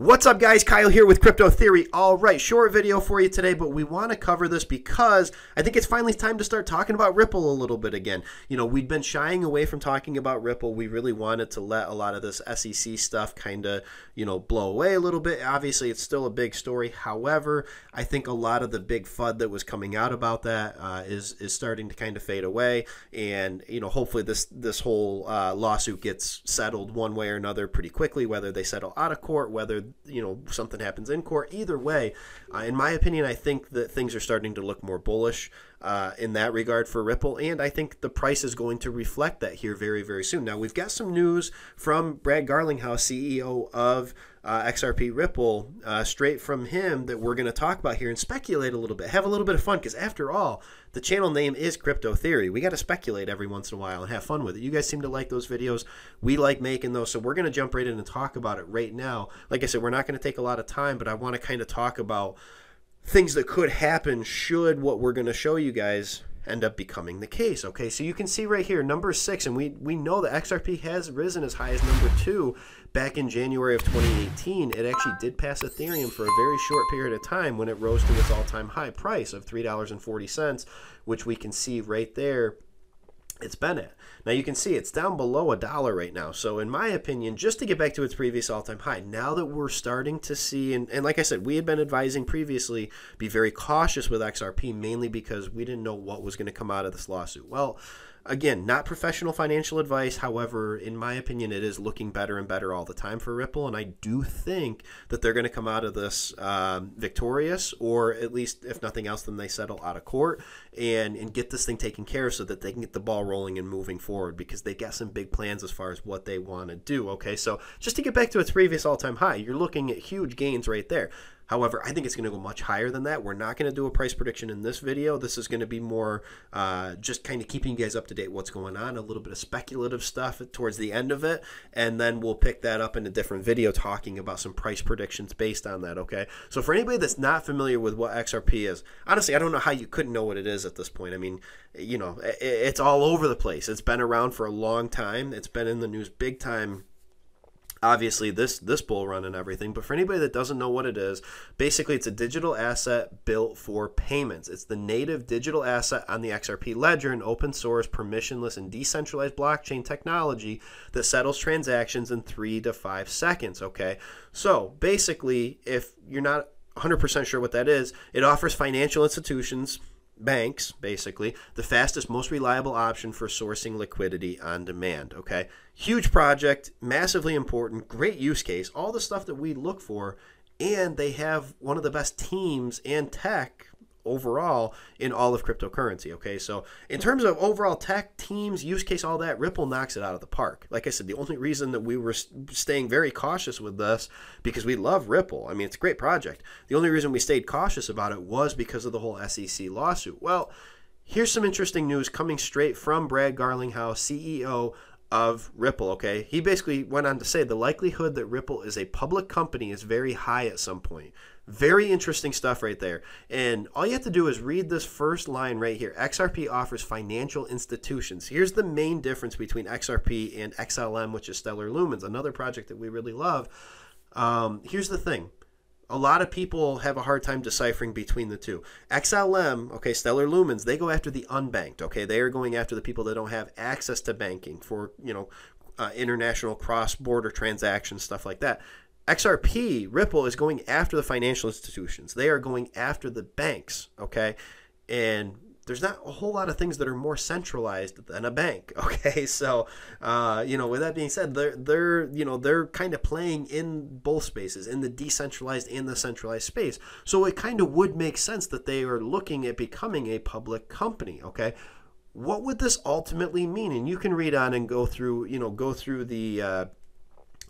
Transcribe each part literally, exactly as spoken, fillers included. What's up, guys? Kyle here with Crypto Theory. All right, short video for you today, but we want to cover this because I think it's finally time to start talking about Ripple a little bit again. You know, we'd been shying away from talking about Ripple. We really wanted to let a lot of this S E C stuff kind of, you know, blow away a little bit. Obviously, it's still a big story. However, I think a lot of the big F U D that was coming out about that uh, is is starting to kind of fade away. And, you know, hopefully this, this whole uh, lawsuit gets settled one way or another pretty quickly, whether they settle out of court, whether you know something happens in court. Either way, uh, in my opinion, I think that things are starting to look more bullish uh, in that regard for Ripple, and I think the price is going to reflect that here very, very soon. Now, we've got some news from Brad Garlinghouse, C E O of uh, X R P Ripple, uh, straight from him that we're going to talk about here and speculate a little bit, have a little bit of fun, because after all, the channel name is Crypto Theory. We got to speculate every once in a while and have fun with it. You guys seem to like those videos. We like making those, so we're going to jump right in and talk about it right now. Like I said, we're not going to take a lot of time, but I want to kind of talk about things that could happen should what we're going to show you guys end up becoming the case. Okay, so you can see right here, number six, and we we know that X R P has risen as high as number two back in January of twenty eighteen. It actually did pass Ethereum for a very short period of time when it rose to its all-time high price of three dollars and forty cents, which we can see right there it's been at. Now you can see it's down below a dollar right now. So in my opinion, just to get back to its previous all-time high, now that we're starting to see, and, and like I said, we had been advising previously, be very cautious with X R P, mainly because we didn't know what was going to come out of this lawsuit. Well, again, not professional financial advice. However, in my opinion, it is looking better and better all the time for Ripple. And I do think that they're going to come out of this um, victorious, or at least, if nothing else, then they settle out of court and, and get this thing taken care of so that they can get the ball rolling and moving forward, because they've got some big plans as far as what they want to do. Okay, so just to get back to its previous all-time high, you're looking at huge gains right there. However, I think it's going to go much higher than that. We're not going to do a price prediction in this video. This is going to be more uh, just kind of keeping you guys up to date what's going on, a little bit of speculative stuff towards the end of it, and then we'll pick that up in a different video talking about some price predictions based on that, okay? So for anybody that's not familiar with what X R P is, honestly, I don't know how you couldn't know what it is at this point. I mean, you know, it's all over the place. It's been around for a long time. It's been in the news big time. Obviously, this this bull run and everything, but for anybody that doesn't know what it is, basically it's a digital asset built for payments. It's the native digital asset on the X R P ledger, an open source, permissionless, and decentralized blockchain technology that settles transactions in three to five seconds, okay? So basically, if you're not one hundred percent sure what that is, it offers financial institutions, banks, basically, the fastest, most reliable option for sourcing liquidity on demand, okay? Huge project, massively important, great use case, all the stuff that we look for, and they have one of the best teams and tech overall in all of cryptocurrency, okay? So in terms of overall tech, teams, use case, all that, Ripple knocks it out of the park. Like I said, the only reason that we were staying very cautious with this, because we love Ripple. I mean, it's a great project. The only reason we stayed cautious about it was because of the whole S E C lawsuit. Well, here's some interesting news coming straight from Brad Garlinghouse, C E O of Ripple, okay? He basically went on to say the likelihood that Ripple is a public company is very high at some point. Very interesting stuff right there. And all you have to do is read this first line right here. X R P offers financial institutions. Here's the main difference between X R P and X L M, which is Stellar Lumens, another project that we really love. Um, here's the thing. A lot of people have a hard time deciphering between the two. X L M, okay, Stellar Lumens, they go after the unbanked, okay? They are going after the people that don't have access to banking for, you know, uh, international cross-border transactions, stuff like that. X R P, Ripple, is going after the financial institutions. They are going after the banks, okay? And there's not a whole lot of things that are more centralized than a bank, okay? So, uh, you know, with that being said, they're, they're, you know, they're kind of playing in both spaces, in the decentralized and the centralized space. So it kind of would make sense that they are looking at becoming a public company, okay? What would this ultimately mean? And you can read on and go through, you know, go through the uh,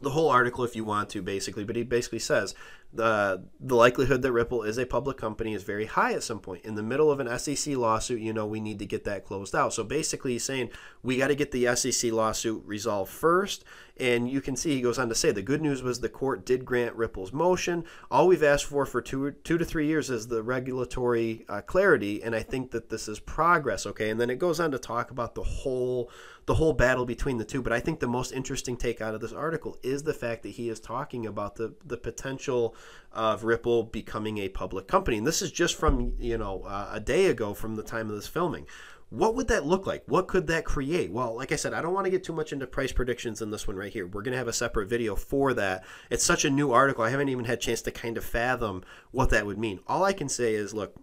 the whole article if you want to, basically, but he basically says the the likelihood that Ripple is a public company is very high at some point. In the middle of an S E C lawsuit, you know, we need to get that closed out. So basically he's saying we got to get the S E C lawsuit resolved first. And you can see he goes on to say the good news was the court did grant Ripple's motion. All we've asked for for two, two to three years is the regulatory uh, clarity, and I think that this is progress, okay? And then it goes on to talk about the whole the whole battle between the two, but I think the most interesting take out of this article is is the fact that he is talking about the, the potential of Ripple becoming a public company. And this is just from, you know, uh, a day ago from the time of this filming. What would that look like? What could that create? Well, like I said, I don't want to get too much into price predictions in this one right here. We're going to have a separate video for that. It's such a new article. I haven't even had a chance to kind of fathom what that would mean. All I can say is, look,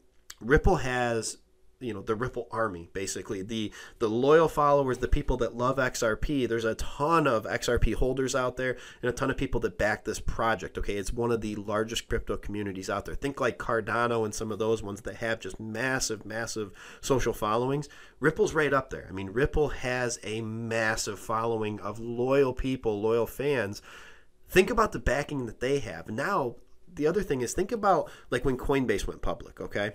Ripple has, you know, the Ripple army, basically the the loyal followers, the people that love X R P. There's a ton of X R P holders out there and a ton of people that back this project. Okay, it's one of the largest crypto communities out there. Think like Cardano and some of those ones that have just massive massive social followings. Ripple's right up there. I mean, Ripple has a massive following of loyal people, loyal fans. Think about the backing that they have. Now the other thing is, think about like when Coinbase went public. Okay,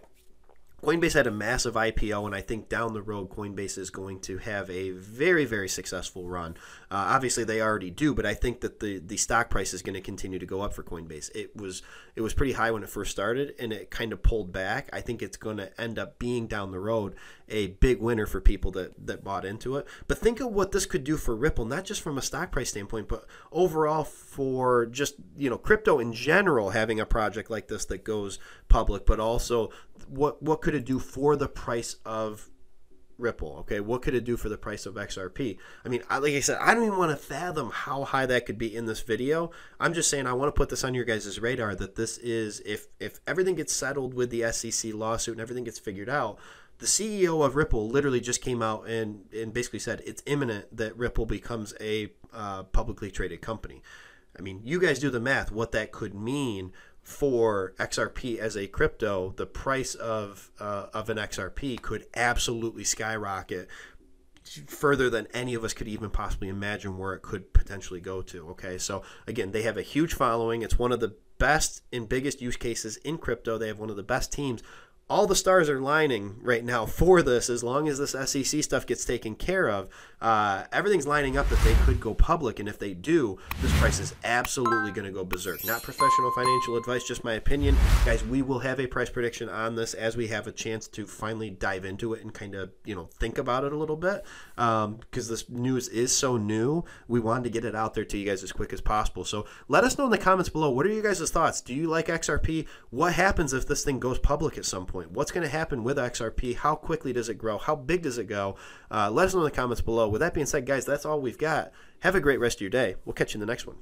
Coinbase had a massive I P O, and I think down the road Coinbase is going to have a very, very successful run. Uh, obviously, they already do, but I think that the the stock price is going to continue to go up for Coinbase. It was it was pretty high when it first started, and it kind of pulled back. I think it's going to end up being down the road a big winner for people that that bought into it. But think of what this could do for Ripple, not just from a stock price standpoint, but overall for just, you know, crypto in general, having a project like this that goes public, but also what what could it do for the price of Ripple? Okay, what could it do for the price of X R P? I mean, like I said, I don't even want to fathom how high that could be in this video. I'm just saying I want to put this on your guys' radar that this is, if if everything gets settled with the S E C lawsuit and everything gets figured out, the C E O of Ripple literally just came out and and basically said it's imminent that Ripple becomes a uh, publicly traded company. I mean, you guys do the math what that could mean for X R P as a crypto. The price of uh, of an X R P could absolutely skyrocket further than any of us could even possibly imagine where it could potentially go to. Okay, so again, they have a huge following. It's one of the best and biggest use cases in crypto. They have one of the best teams. All the stars are lining right now for this. As long as this S E C stuff gets taken care of, uh, everything's lining up that they could go public. And if they do, this price is absolutely going to go berserk. Not professional financial advice, just my opinion. Guys, we will have a price prediction on this as we have a chance to finally dive into it and kind of, you know, think about it a little bit. Um, because this news is so new, we wanted to get it out there to you guys as quick as possible. So let us know in the comments below, what are you guys' thoughts? Do you like X R P? What happens if this thing goes public at some point? What's going to happen with X R P? How quickly does it grow? How big does it go? Uh, let us know in the comments below. With that being said, guys, that's all we've got. Have a great rest of your day. We'll catch you in the next one.